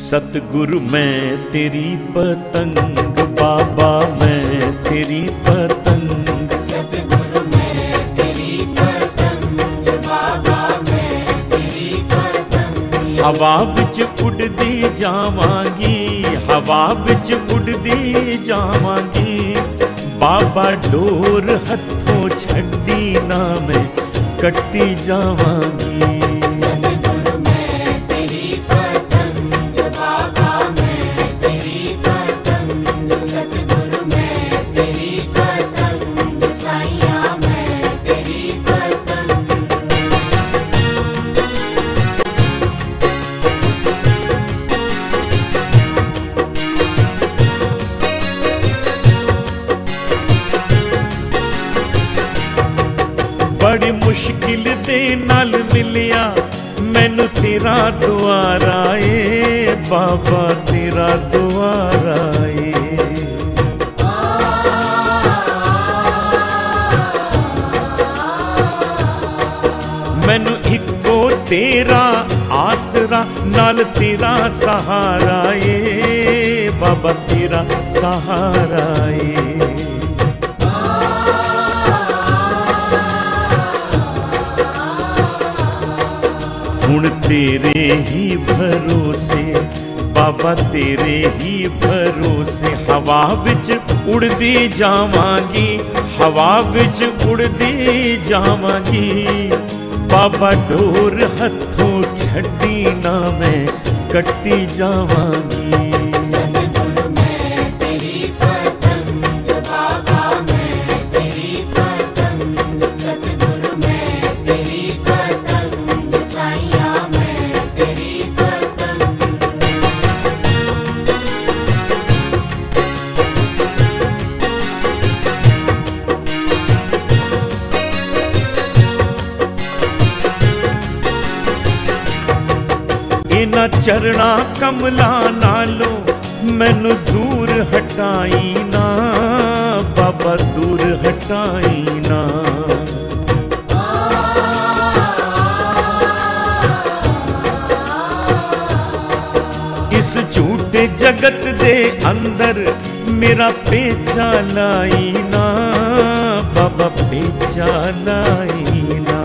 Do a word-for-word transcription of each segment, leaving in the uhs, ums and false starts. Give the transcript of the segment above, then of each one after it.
सतगुरु मैं तेरी पतंग, बाबा मैं तेरी पतंग। सतगुरु मैं तेरी पतंग, बाबा मैं तेरी पतंग। हवा विच उड़दी जावांगी, हवा विच उड़दी जावांगी। बाबा डोर हथों छड्डी ना मैं कट्टी जावांगी। बड़ी मुश्किल दे नाल मिलिया मैनू तेरा द्वारा ए बाबा, तेरा द्वारा ए। मैनू इको तेरा आसरा नाल तेरा सहारा ए बाबा, तेरा सहारा ए। हुण तेरे ही भरोसे बाबा, तेरे ही भरोसे। हवा विच उड़दी जावांगी, हवा विच उड़दी जावांगी। बाबा डोर हथों छड्डी ना मैं कट्टी जावांगी। इना चरणा कमला नालों मैनू दूर हटाई ना बाबा, दूर हटाई ना। इस झूठे जगत दे अंदर मेरा पेचा लाई ना बाबा, पेचा लाई ना।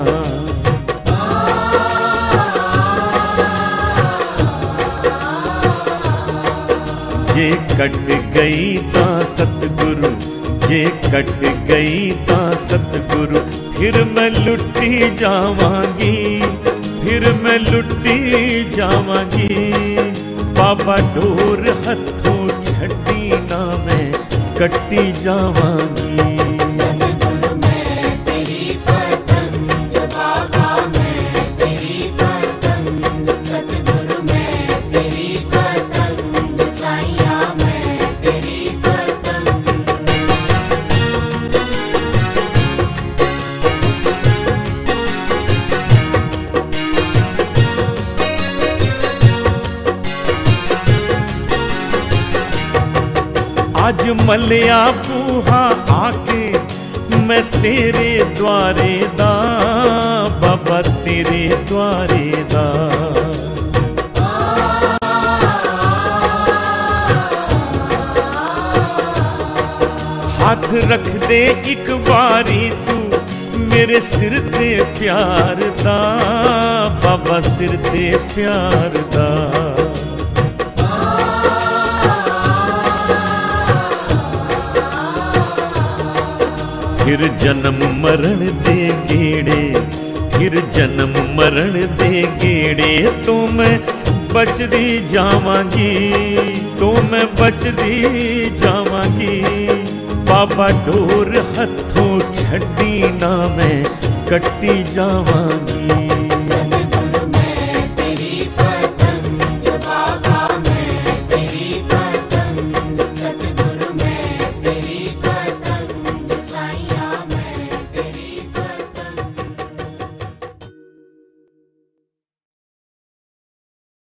जे कट गई ता सतगुरु, जे कट गई ता सतगुरु। फिर मैं लुटी जावांगी, फिर मैं लुटी जावांगी। बाबा डोर हथों छड्डी ना मैं कट्टी जावांगी। आज मलिया बूहा आके मैं तेरे द्वारे दा बाबा, तेरे द्वारे दा। हाथ रख दे एक बारी तू मेरे सिर ते प्यार दा बाबा, सिर ते प्यार दा। फिर जन्म मरण दे गेड़े, फिर जन्म मरण दे गेड़े। तो मैं बचदी जावांगी, तो मैं बचदी जावांगी। बाबा डोर हथों छड्डी ना मैं कट्टी जावांगी।